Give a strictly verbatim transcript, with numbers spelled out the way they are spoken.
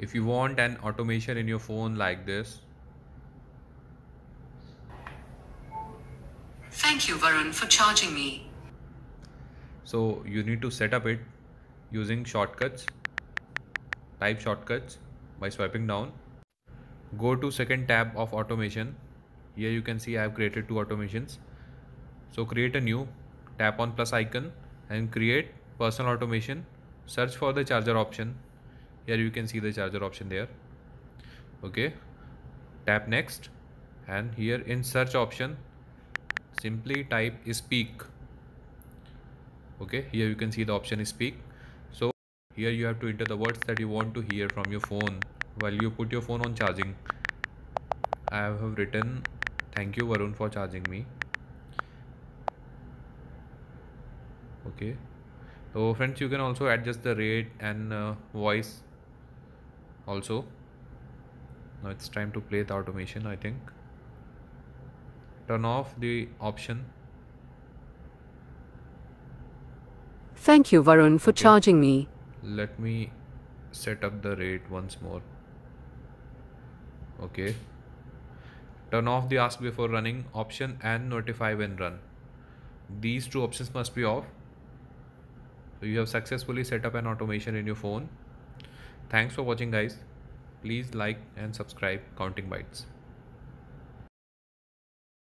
If you want an automation in your phone like this. Thank you, Varun, for charging me. So you need to set up it using shortcuts. Type shortcuts by swiping down. Go to second tab of automation. Here you can see I have created two automations. So create a new, tap on plus icon and create personal automation. Search for the charger option. Here you can see the charger option there. Okay, tap next, and here in search option simply type speak. Okay, here you can see the option is speak. So here you have to enter the words that you want to hear from your phone while you put your phone on charging. I have written thank you Varun for charging me. Okay, so friends, you can also adjust the rate and uh, voice also. Now it's time to play the automation, I think. Turn off the option. Thank you Varun for okay. charging me. Let me set up the rate once more. Okay. Turn off the ask before running option and notify when run. These two options must be off. So you have successfully set up an automation in your phone. Thanks for watching guys. Please like and subscribe Counting Bytes.